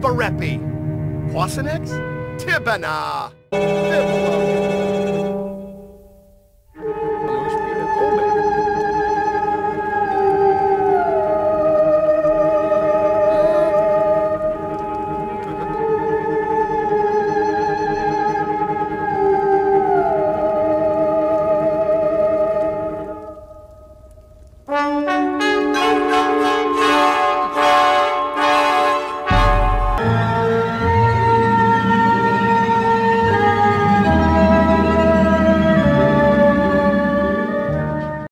Barepi, Quasinex, Tibana.